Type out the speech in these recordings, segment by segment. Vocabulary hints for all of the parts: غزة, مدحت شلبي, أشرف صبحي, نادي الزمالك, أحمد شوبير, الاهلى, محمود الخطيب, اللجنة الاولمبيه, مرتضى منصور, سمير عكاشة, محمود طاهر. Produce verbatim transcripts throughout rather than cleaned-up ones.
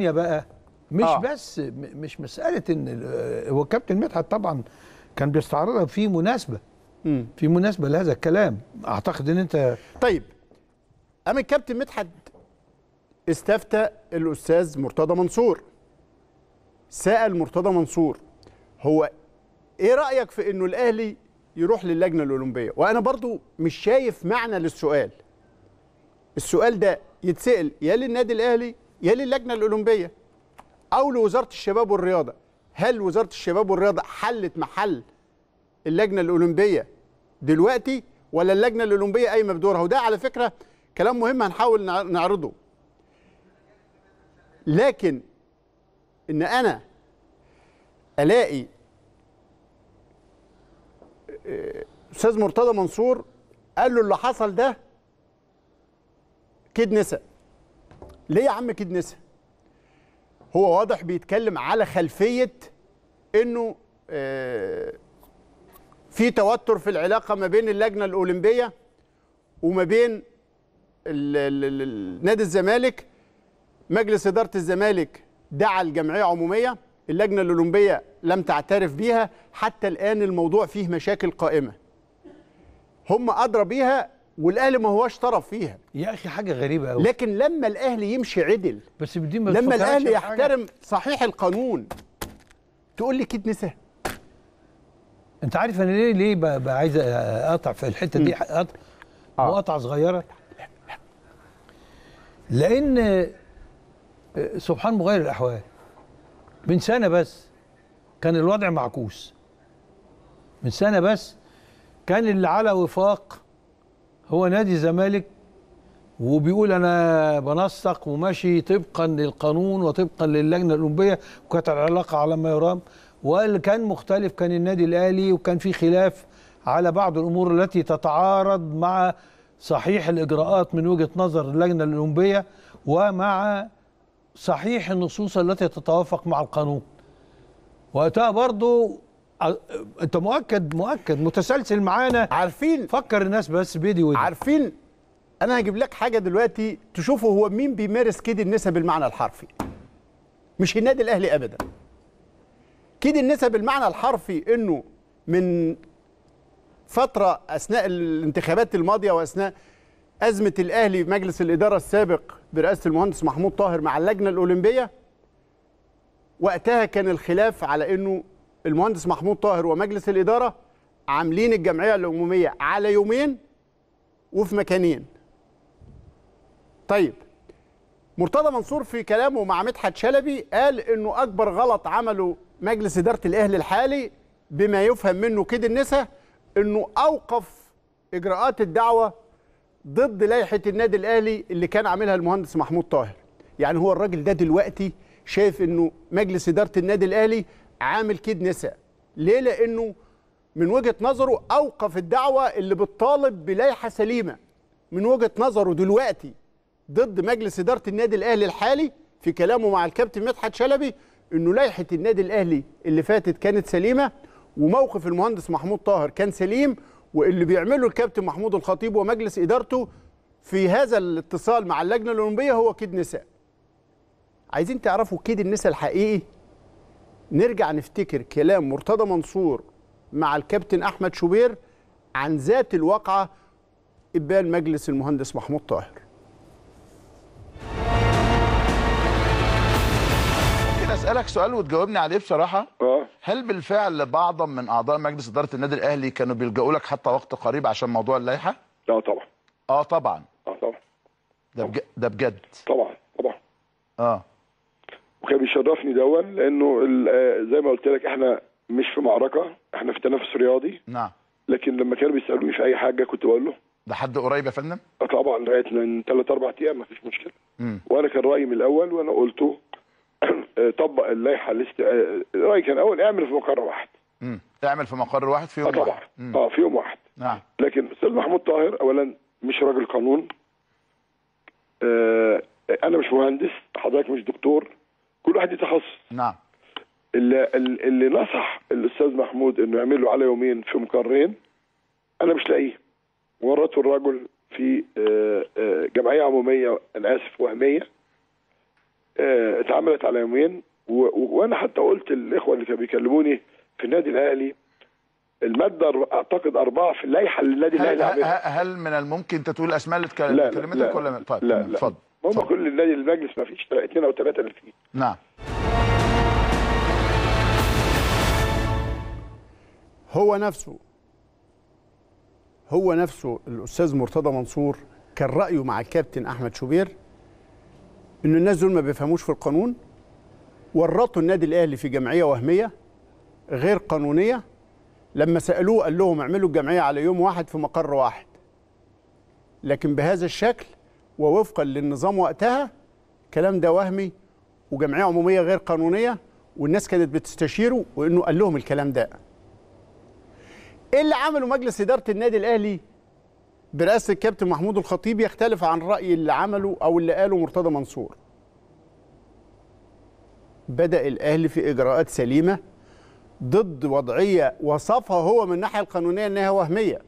يا بقى مش آه. بس مش مساله ان هو كابتن مدحت طبعا كان بيستعرضها في مناسبه مم. في مناسبه لهذا الكلام. اعتقد ان انت طيب. اما الكابتن مدحت استفتى الاستاذ مرتضى منصور، سال مرتضى منصور هو ايه رايك في انه الاهلي يروح للجنه الاولمبيه؟ وانا برضو مش شايف معنى للسؤال. السؤال ده يتسال يا للنادي الاهلي يا للجنه الاولمبيه او لوزاره الشباب والرياضه. هل وزاره الشباب والرياضه حلت محل اللجنه الاولمبيه دلوقتي ولا اللجنه الاولمبيه قايمه بدورها؟ وده على فكره كلام مهم هنحاول نعرضه. لكن ان انا الاقي استاذ مرتضى منصور قال له اللي حصل ده كيد نسا. ليه يا عم كيد نسا؟ هو واضح بيتكلم على خلفيه انه في توتر في العلاقه ما بين اللجنه الاولمبيه وما بين نادي الزمالك. مجلس اداره الزمالك دعا الجمعيه عموميه، اللجنه الاولمبيه لم تعترف بيها، حتى الان الموضوع فيه مشاكل قائمه. هم ادرى بيها والاهلي ما هوش طرف فيها. يا اخي حاجه غريبه قوي. لكن لما الاهلي يمشي عدل، بس بدي ما لما الاهلي يحترم صحيح القانون، تقول لي كيد نسا. انت عارف انا ليه ليه بقى عايز اقطع في الحته دي قطع آه. وقطعه صغيره، لان سبحان مغير الاحوال. من سنه بس كان الوضع معكوس. من سنه بس كان اللي على وفاق هو نادي الزمالك، وبيقول انا بنسق وماشي طبقا للقانون وطبقا للجنه الاولمبيه، وكانت العلاقه على ما يرام. واللي كان مختلف كان النادي الاهلي، وكان في خلاف على بعض الامور التي تتعارض مع صحيح الاجراءات من وجهه نظر اللجنه الاولمبيه ومع صحيح النصوص التي تتوافق مع القانون. وقتها برضو انت مؤكد مؤكد متسلسل معانا، عارفين فكر الناس بس بيدي ودي. عارفين انا هجيب لك حاجه دلوقتي تشوفوا هو مين بيمارس كيد النسا بالمعنى الحرفي. مش النادي الاهلي ابدا. كيد النسا بالمعنى الحرفي انه من فتره اثناء الانتخابات الماضيه واثناء ازمه الاهلي في مجلس الاداره السابق برئاسه المهندس محمود طاهر مع اللجنه الاولمبيه، وقتها كان الخلاف على انه المهندس محمود طاهر ومجلس الاداره عاملين الجمعيه العموميه على يومين وفي مكانين. طيب مرتضى منصور في كلامه مع مدحت شلبي قال انه اكبر غلط عمله مجلس اداره الاهلي الحالي بما يفهم منه كيد النسا انه اوقف اجراءات الدعوه ضد لائحه النادي الاهلي اللي كان عاملها المهندس محمود طاهر. يعني هو الراجل ده دلوقتي شايف انه مجلس اداره النادي الاهلي عامل كيد نسا. ليه؟ لانه من وجهه نظره اوقف الدعوه اللي بتطالب بلائحه سليمه. من وجهه نظره دلوقتي ضد مجلس اداره النادي الاهلي الحالي في كلامه مع الكابتن مدحت شلبي انه لائحه النادي الاهلي اللي فاتت كانت سليمه، وموقف المهندس محمود طاهر كان سليم، واللي بيعمله الكابتن محمود الخطيب ومجلس ادارته في هذا الاتصال مع اللجنه الاولمبيه هو كيد نسا. عايزين تعرفوا كيد النسا الحقيقي؟ نرجع نفتكر كلام مرتضى منصور مع الكابتن أحمد شوبير عن ذات الواقعة قبال مجلس المهندس محمود طاهر. ممكن أسألك سؤال وتجاوبني عليه بصراحة؟ أه هل بالفعل بعض من أعضاء مجلس إدارة النادي الأهلي كانوا بيلجأوا لك حتى وقت قريب عشان موضوع اللائحة؟ لا طبعًا. أه طبعًا. أه طبعًا. ده بج... ده بجد؟ طبعًا طبعًا. أه وكان بيشرفني دون لانه زي ما قلت لك احنا مش في معركه، احنا في تنافس رياضي. نعم. لكن لما كانوا بيسالوني في اي حاجه كنت بقول له لحد قريب يا فندم؟ طبعا لغايه من ثلاث اربع ايام ما فيش مشكله. مم. وانا كان رايي من الاول وانا قلته طبق اللائحه الاست... رايي كان اول اعمل في مقر واحد. امم اعمل في مقر واحد في يوم طبعا. واحد. طبعا اه في يوم واحد. نعم. لكن استاذ محمود طاهر اولا مش راجل قانون. آه انا مش مهندس، حضرتك مش دكتور، كل واحد ليه تخصص. نعم. اللي, اللي نصح الاستاذ محمود انه يعمل له على يومين في مقرين انا مش لاقيه. ورطه الرجل في جمعيه عموميه انا اسف وهميه اتعملت على يومين، وانا حتى قلت للاخوه اللي كانوا بيكلموني في النادي الاهلي الماده اعتقد اربعه في اللائحه اللي النادي الاهلي عاملها. هل من الممكن انت تقول اسماء اللي كلمتك ولا؟ طيب لا لا اتفضل. هم كل النادي المجلس ما فيش اثنين او ثلاثه اللي فيه. نعم. هو نفسه هو نفسه الاستاذ مرتضى منصور كان رايه مع الكابتن احمد شوبير ان الناس دول ما بيفهموش في القانون، ورطوا النادي الاهلي في جمعيه وهميه غير قانونيه. لما سالوه قال لهم اعملوا الجمعيه على يوم واحد في مقر واحد، لكن بهذا الشكل ووفقا للنظام وقتها الكلام ده وهمي وجمعيه عموميه غير قانونيه، والناس كانت بتستشيره وانه قال لهم الكلام ده. ايه اللي عمله مجلس اداره النادي الاهلي برئاسه الكابتن محمود الخطيب يختلف عن راي اللي عمله او اللي قاله مرتضى منصور. بدا الاهلي في اجراءات سليمه ضد وضعيه وصفها هو من الناحيه القانونيه انها وهميه.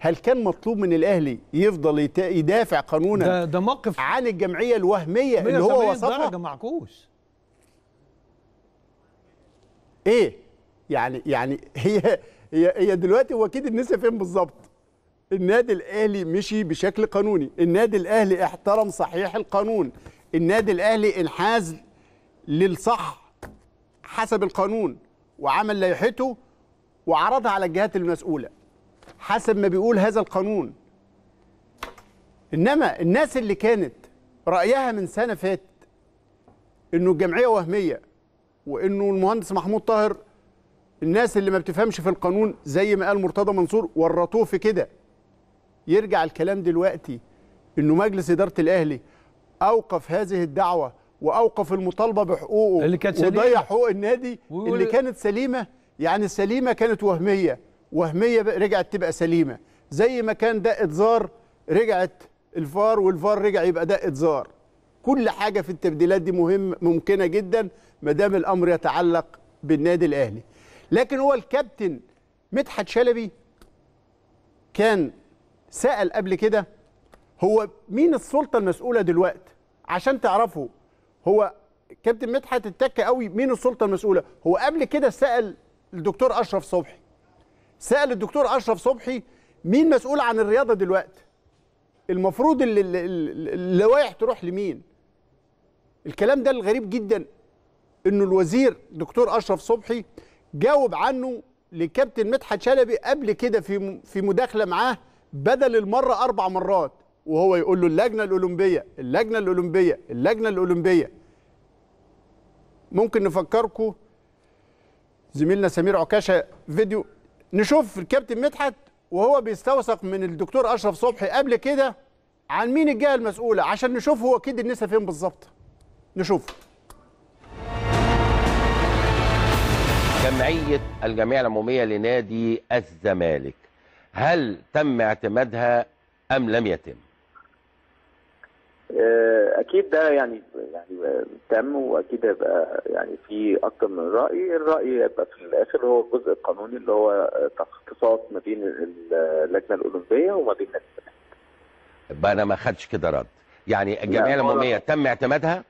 هل كان مطلوب من الاهلي يفضل يدافع قانونا ده ده موقف عن الجمعيه الوهميه اللي هو وصفها؟ ده معكوس. ايه يعني يعني هي هي دلوقتي هو اكيد الناس فين بالظبط. النادي الاهلي مشي بشكل قانوني، النادي الاهلي احترم صحيح القانون، النادي الاهلي انحاز للصح حسب القانون وعمل لائحته وعرضها على الجهات المسؤوله حسب ما بيقول هذا القانون. انما الناس اللي كانت رايها من سنه فاتت انه الجمعيه وهميه وانه المهندس محمود طاهر، الناس اللي ما بتفهمش في القانون زي ما قال مرتضى منصور ورطوه في كده. يرجع الكلام دلوقتي انه مجلس اداره الاهلي اوقف هذه الدعوه واوقف المطالبه بحقوقه اللي كانت سليمه وضيع حقوق النادي و... اللي كانت سليمه. يعني السليمه كانت وهميه، وهميه رجعت تبقى سليمه، زي ما كان دقه زار رجعت الفار والفار رجع يبقى دقه زار. كل حاجه في التبديلات دي مهم ممكنه جدا ما دام الامر يتعلق بالنادي الاهلي. لكن هو الكابتن مدحت شلبي كان سأل قبل كده هو مين السلطة المسؤولة دلوقتي عشان تعرفه. هو كابتن مدحت اتك قوي مين السلطة المسؤولة. هو قبل كده سأل الدكتور أشرف صبحي، سأل الدكتور أشرف صبحي مين مسؤول عن الرياضة دلوقتي، المفروض اللوائح تروح لمين. الكلام ده الغريب جدا انه الوزير دكتور أشرف صبحي جاوب عنه لكابتن مدحت شلبي قبل كده في في مداخله معاه بدل المره اربع مرات، وهو يقول له اللجنه الاولمبيه اللجنه الاولمبيه اللجنه الاولمبيه. ممكن نفكركم زميلنا سمير عكاشة فيديو نشوف الكابتن مدحت وهو بيستوثق من الدكتور اشرف صبحي قبل كده عن مين الجهه المسؤوله عشان نشوف هو كده النسا فين بالظبط. نشوف جمعية الجمعية العمومية لنادي الزمالك، هل تم اعتمادها أم لم يتم؟ أكيد ده يعني يعني تم، وأكيد هيبقى يعني في أكتر من رأي، الرأي هيبقى في الآخر هو الجزء القانوني اللي هو تخصيصات ما بين اللجنة الأولمبية وما بين نادي الزمالك. يبقى أنا ما خدش كده رد، يعني الجمعية العمومية تم اعتمادها؟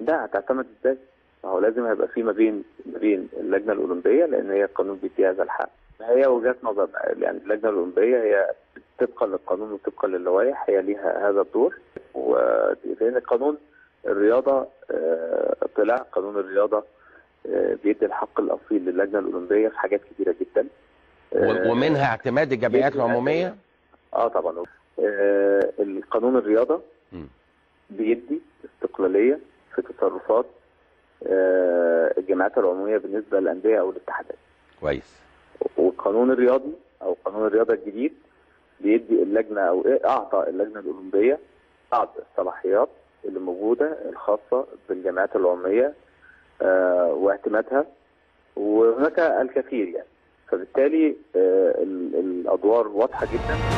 لا، هتعتمد إزاي؟ هو لازم هيبقى في ما بين ما بين اللجنه الاولمبيه لان هي القانون بيديها هذا الحق. هي وجهات نظر يعني اللجنه الاولمبيه هي طبقا للقانون وطبقا للوائح هي ليها هذا الدور، ولان القانون الرياضه طلع قانون الرياضه بيدي الحق الاصيل للجنه الاولمبيه في حاجات كثيره جدا ومنها اعتماد الجمعيات العموميه. اه طبعا القانون الرياضه بيدي استقلاليه في تصرفات الجمعيات العموميه بالنسبه للانديه او الاتحادات. كويس. والقانون الرياضي او قانون الرياضه الجديد بيدي اللجنه او اعطى اللجنه الاولمبيه بعض الصلاحيات اللي موجوده الخاصه بالجمعيات العموميه واعتمادها، وهناك الكثير يعني، فبالتالي الادوار واضحه جدا.